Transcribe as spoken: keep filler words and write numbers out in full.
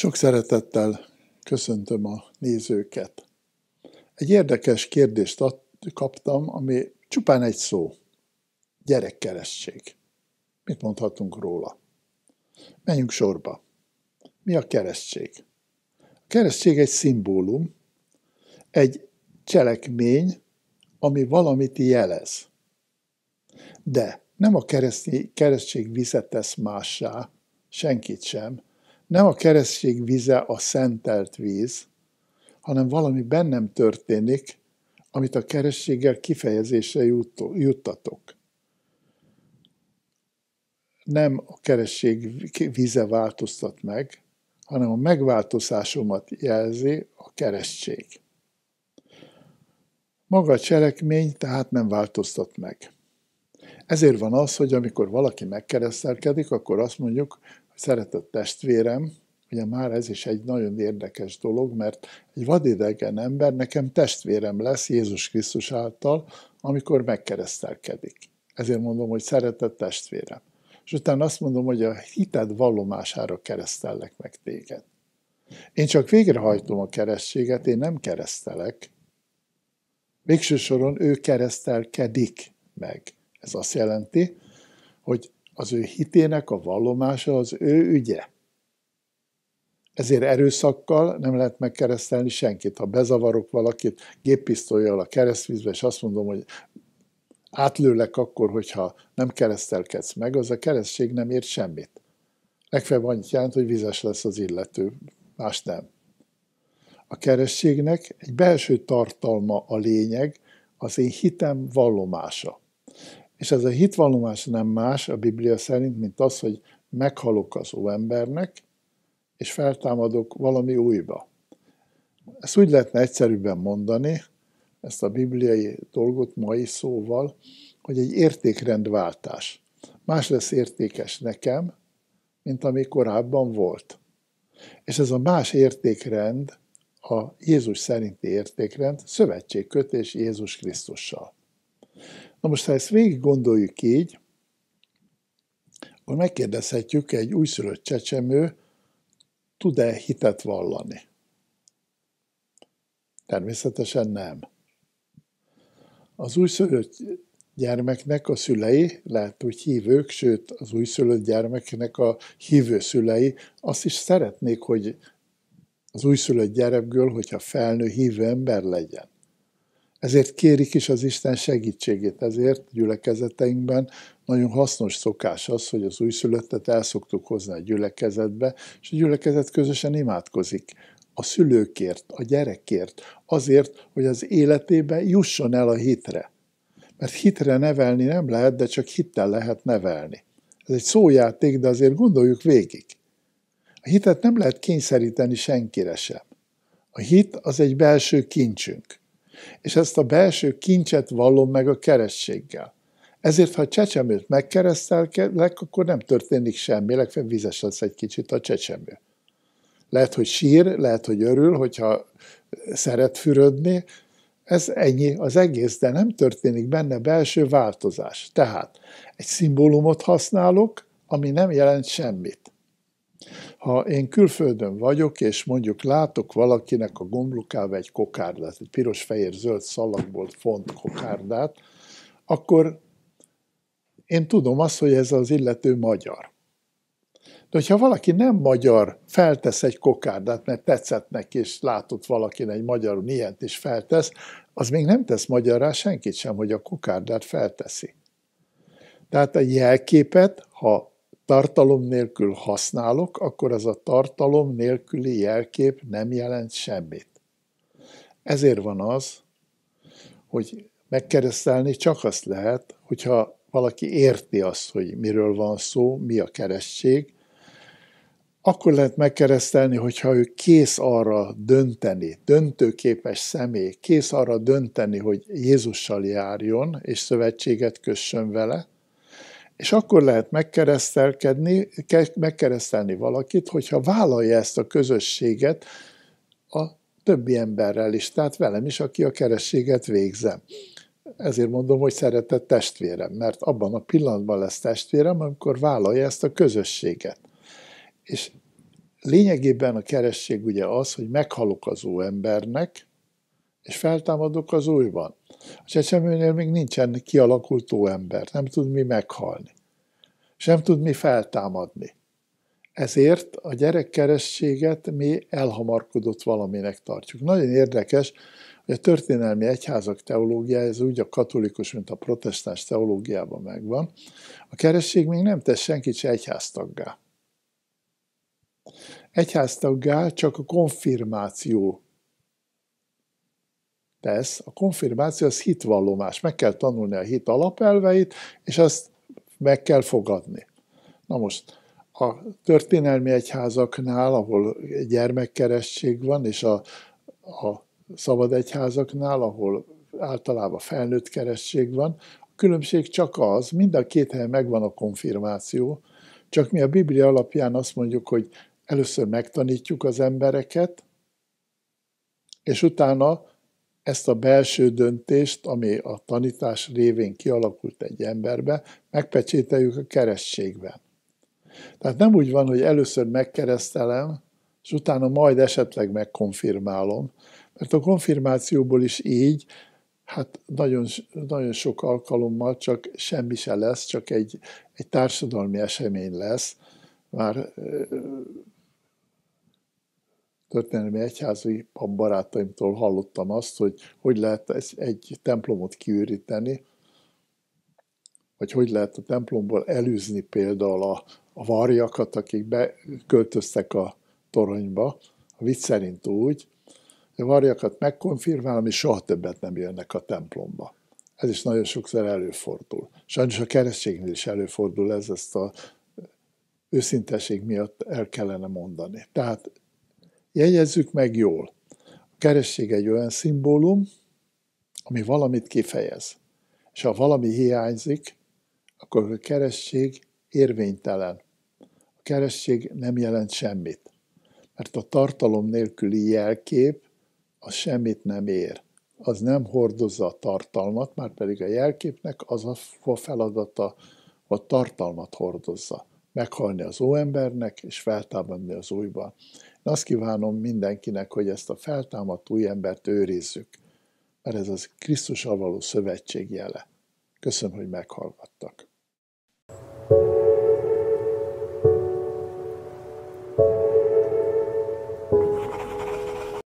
Sok szeretettel köszöntöm a nézőket. Egy érdekes kérdést kaptam, ami csupán egy szó. Gyerekkeresztség. Mit mondhatunk róla? Menjünk sorba. Mi a keresztség? A keresztség egy szimbólum, egy cselekmény, ami valamit jelez. De nem a keresztség vize tesz mássá, senkit sem, nem a keresztség vize a szentelt víz, hanem valami bennem történik, amit a keresztséggel kifejezésre juttatok. Nem a keresztség vize változtat meg, hanem a megváltozásomat jelzi a keresztség. Maga a cselekmény tehát nem változtat meg. Ezért van az, hogy amikor valaki megkeresztelkedik, akkor azt mondjuk, hogy szeretett testvérem, ugye már ez is egy nagyon érdekes dolog, mert egy vadidegen ember nekem testvérem lesz Jézus Krisztus által, amikor megkeresztelkedik. Ezért mondom, hogy szeretett testvérem. És utána azt mondom, hogy a hited vallomására keresztellek meg téged. Én csak végrehajtom a keresztséget, én nem keresztelek. Végső soron ő keresztelkedik meg. Ez azt jelenti, hogy az ő hitének a vallomása az ő ügye. Ezért erőszakkal nem lehet megkeresztelni senkit. Ha bezavarok valakit géppisztollyal a keresztvízbe, és azt mondom, hogy átlőlek akkor, hogyha nem keresztelkedsz meg, az a keresztség nem ért semmit. Legfeljebb annyit jelent, hogy vizes lesz az illető, más nem. A keresztségnek egy belső tartalma a lényeg, az én hitem vallomása. És ez a hitvalomás nem más a Biblia szerint, mint az, hogy meghalok az óembernek, és feltámadok valami újba. Ezt úgy lehetne egyszerűbben mondani, ezt a bibliai dolgot mai szóval, hogy egy értékrendváltás. Más lesz értékes nekem, mint ami korábban volt. És ez a más értékrend, a Jézus szerinti értékrend, szövetségkötés Jézus Krisztussal. Na most, ha ezt végig gondoljuk így, akkor megkérdezhetjük, egy újszülött csecsemő tud-e hitet vallani? Természetesen nem. Az újszülött gyermeknek a szülei, lehet, hogy hívők, sőt, az újszülött gyermeknek a hívő szülei, azt is szeretnék, hogy az újszülött gyerekből, hogyha felnő, hívő ember legyen. Ezért kérik is az Isten segítségét, ezért gyülekezeteinkben nagyon hasznos szokás az, hogy az újszülöttet el szoktuk hozni a gyülekezetbe, és a gyülekezet közösen imádkozik a szülőkért, a gyerekért, azért, hogy az életébe jusson el a hitre. Mert hitre nevelni nem lehet, de csak hittel lehet nevelni. Ez egy szójáték, de azért gondoljuk végig. A hitet nem lehet kényszeríteni senkire sem. A hit az egy belső kincsünk. És ezt a belső kincset vallom meg a keresztséggel. Ezért, ha a csecsemőt megkeresztelek, akkor nem történik semmi, legfeljebb vizes lesz egy kicsit a csecsemő. Lehet, hogy sír, lehet, hogy örül, hogyha szeret fürödni, ez ennyi az egész, de nem történik benne belső változás. Tehát egy szimbólumot használok, ami nem jelent semmit. Ha én külföldön vagyok, és mondjuk látok valakinek a gomblokával egy kokárdát, egy piros-fehér-zöld szalagból font kokárdát, akkor én tudom azt, hogy ez az illető magyar. De hogyha valaki nem magyar, feltesz egy kokárdát, mert tetszett neki, és látott valakin egy magyarul ilyent is feltesz, az még nem tesz magyarrá senkit sem, hogy a kokárdát felteszi. Tehát a jelképet, ha tartalom nélkül használok, akkor az a tartalom nélküli jelkép nem jelent semmit. Ezért van az, hogy megkeresztelni csak azt lehet, hogyha valaki érti azt, hogy miről van szó, mi a keresztség, akkor lehet megkeresztelni, hogyha ő kész arra dönteni, döntőképes személy, kész arra dönteni, hogy Jézussal járjon és szövetséget kössön vele, és akkor lehet megkeresztelkedni, megkeresztelni valakit, hogyha vállalja ezt a közösséget a többi emberrel is, tehát velem is, aki a keresztséget végzem. Ezért mondom, hogy szeretett testvérem, mert abban a pillanatban lesz testvérem, amikor vállalja ezt a közösséget. És lényegében a keresztség ugye az, hogy meghalok az óembernek, és feltámadok az újban. A csecsemőnél még nincsen kialakult óember, nem tud mi meghalni, és nem tud mi feltámadni. Ezért a gyerekkeresztséget mi elhamarkodott valaminek tartjuk. Nagyon érdekes, hogy a történelmi egyházak teológiája, ez úgy a katolikus, mint a protestáns teológiában megvan, a keresztség még nem tesz senkit se egyháztaggá. Egyháztaggá csak a konfirmáció tesz. A konfirmáció az hitvallomás. Meg kell tanulni a hit alapelveit, és azt meg kell fogadni. Na most, a történelmi egyházaknál, ahol gyermekkeresztség van, és a, a szabad egyházaknál, ahol általában felnőtt keresztség van, a különbség csak az, mind a két helyen megvan a konfirmáció, csak mi a Biblia alapján azt mondjuk, hogy először megtanítjuk az embereket, és utána ezt a belső döntést, ami a tanítás révén kialakult egy emberbe, megpecsételjük a keresztségben. Tehát nem úgy van, hogy először megkeresztelem, és utána majd esetleg megkonfirmálom, mert a konfirmációból is így, hát nagyon, nagyon sok alkalommal csak semmi se lesz, csak egy, egy társadalmi esemény lesz. Már történelmi egyházi papbarátaimtól hallottam azt, hogy hogy lehet egy templomot kiüríteni, vagy hogy lehet a templomból elűzni például a, a varjakat, akik beköltöztek a toronyba, a vicc szerint úgy, hogy a varjakat megkonfirmálom, és soha többet nem jönnek a templomba. Ez is nagyon sokszor előfordul. Sajnos a keresztségnél is előfordul ez, ezt az őszinteség miatt el kellene mondani. Tehát jegyezzük meg jól, a keresztség egy olyan szimbólum, ami valamit kifejez. És ha valami hiányzik, akkor a keresztség érvénytelen. A keresztség nem jelent semmit, mert a tartalom nélküli jelkép az semmit nem ér. Az nem hordozza a tartalmat, már pedig a jelképnek az a feladata, a tartalmat hordozza. Meghalni az óembernek, és feltámadni az újban. Én azt kívánom mindenkinek, hogy ezt a feltámadt új embert őrizzük, mert ez az Krisztussal való szövetség jele. Köszönöm, hogy meghallgattak.